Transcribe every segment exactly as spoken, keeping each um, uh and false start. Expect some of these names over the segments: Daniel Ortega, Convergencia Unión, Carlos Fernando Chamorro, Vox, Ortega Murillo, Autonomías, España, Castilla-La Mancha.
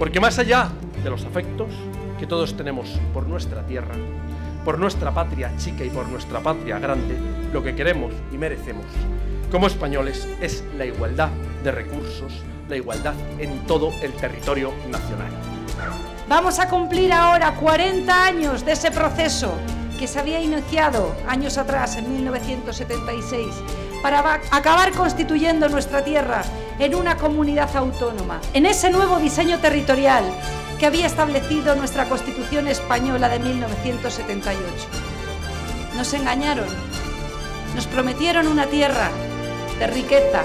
Porque más allá de los afectos que todos tenemos por nuestra tierra, por nuestra patria chica y por nuestra patria grande, lo que queremos y merecemos como españoles es la igualdad de recursos, la igualdad en todo el territorio nacional. Vamos a cumplir ahora cuarenta años de ese proceso que se había iniciado años atrás, en mil novecientos setenta y seis, para acabar constituyendo nuestra tierra en una comunidad autónoma, en ese nuevo diseño territorial que había establecido nuestra Constitución Española de mil novecientos setenta y ocho. Nos engañaron, nos prometieron una tierra de riqueza,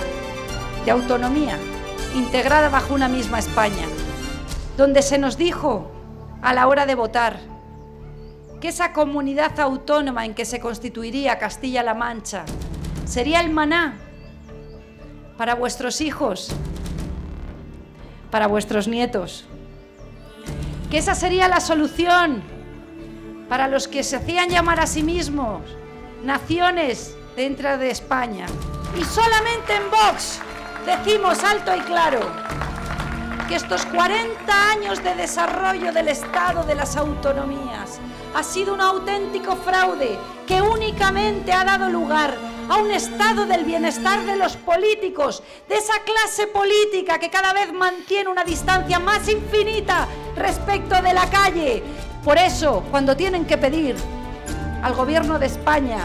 de autonomía, integrada bajo una misma España, donde se nos dijo a la hora de votar que esa comunidad autónoma en que se constituiría Castilla-La Mancha sería el maná para vuestros hijos, para vuestros nietos. Que esa sería la solución para los que se hacían llamar a sí mismos naciones dentro de España. Y solamente en Vox decimos alto y claro que estos cuarenta años de desarrollo del Estado de las autonomías ha sido un auténtico fraude que únicamente ha dado lugar a un estado del bienestar de los políticos, de esa clase política que cada vez mantiene una distancia más infinita respecto de la calle. Por eso, cuando tienen que pedir al gobierno de España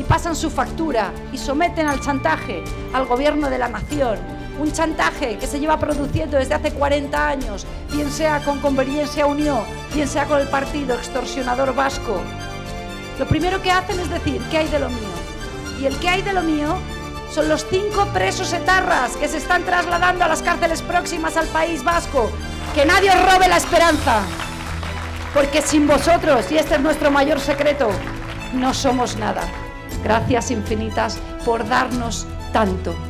y pasan su factura y someten al chantaje al gobierno de la nación, un chantaje que se lleva produciendo desde hace cuarenta años, bien sea con Convergencia Unión, bien sea con el partido extorsionador vasco, lo primero que hacen es decir, ¿qué hay de lo mío? Y el que hay de lo mío son los cinco presos etarras que se están trasladando a las cárceles próximas al País Vasco. Que nadie os robe la esperanza, porque sin vosotros, y este es nuestro mayor secreto, no somos nada. Gracias infinitas por darnos tanto.